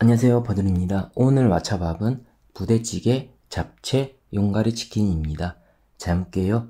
안녕하세요, 버들입니다. 오늘 와차밥은 부대찌개, 잡채, 용가리 치킨입니다. 잘 먹게요.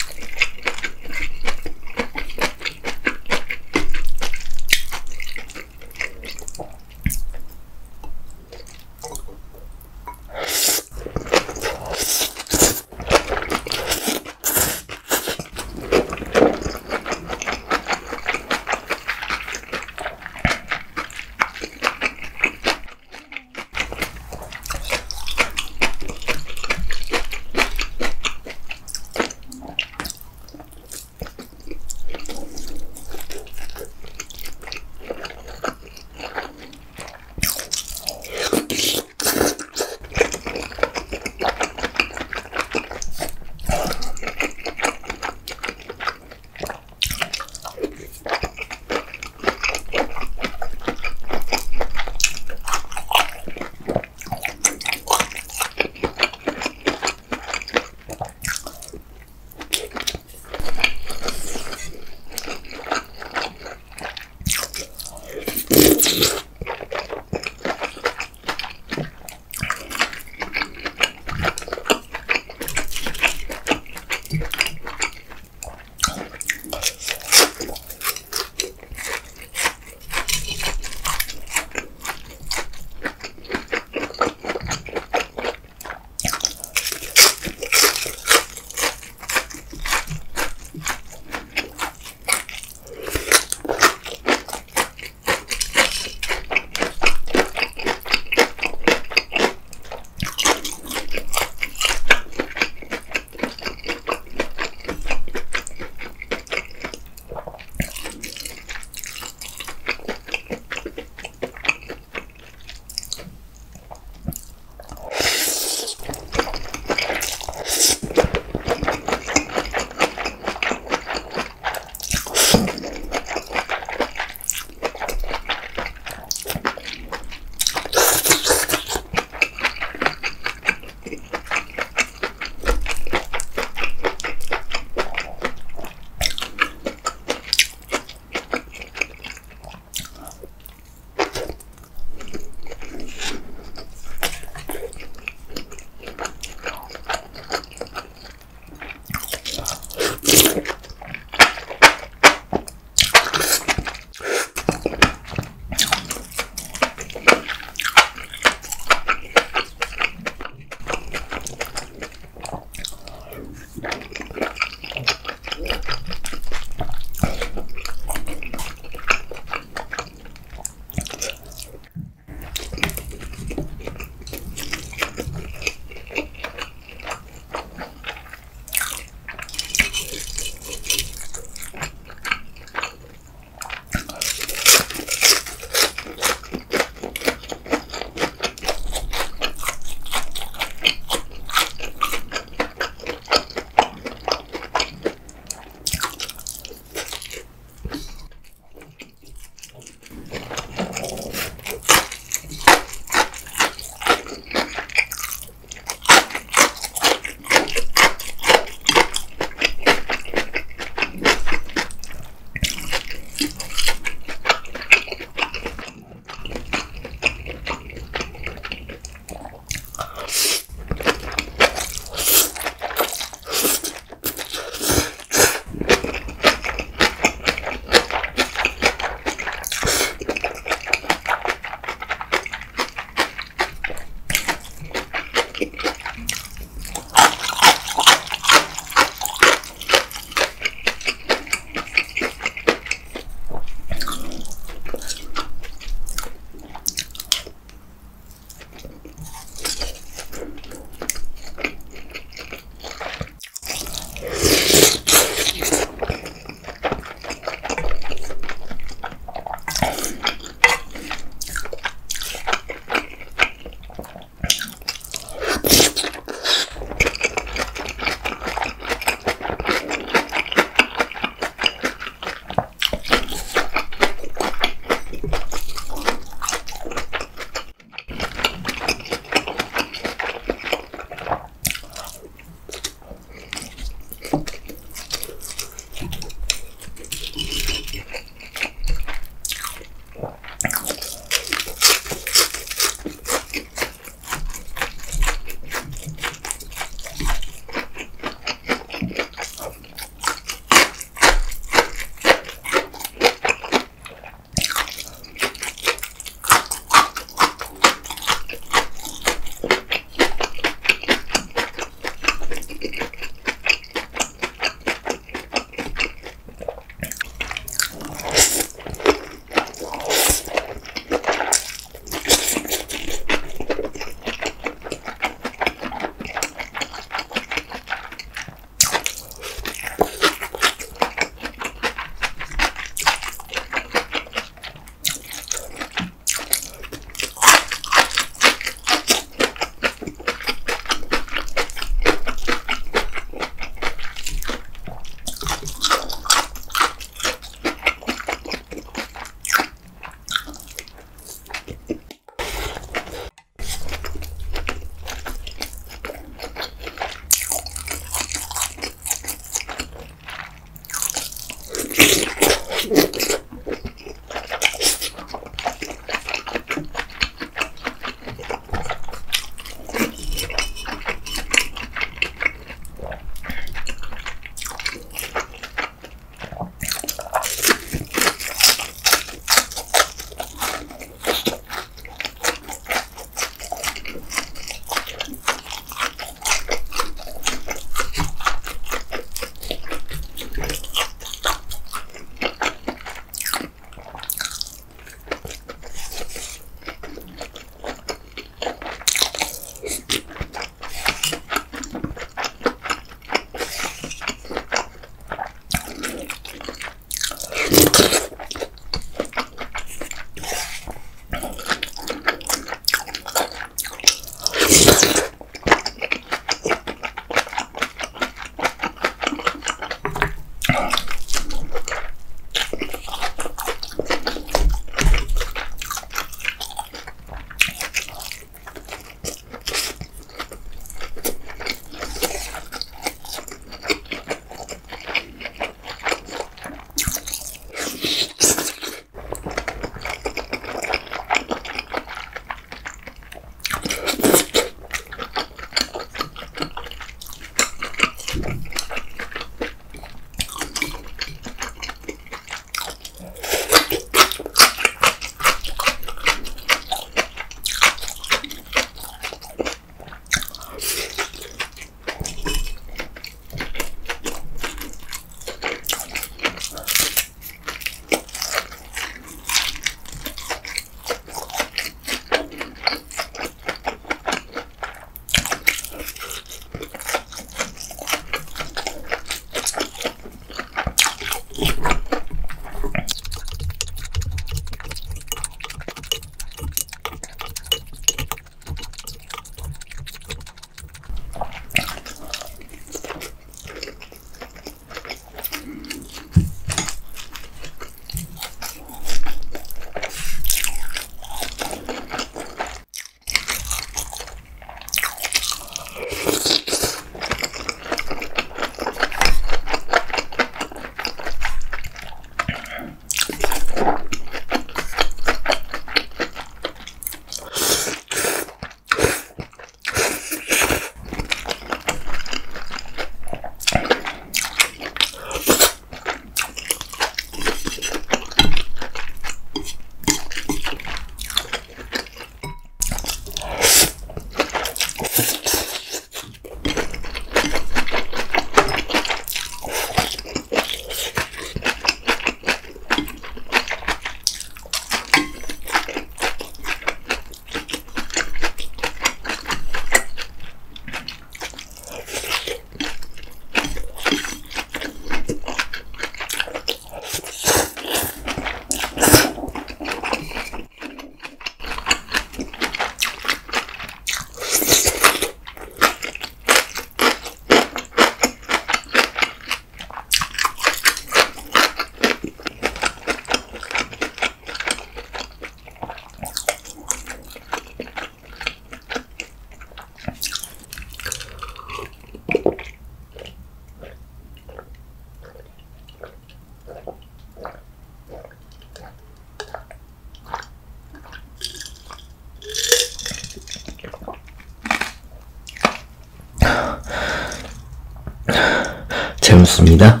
재밌습니다.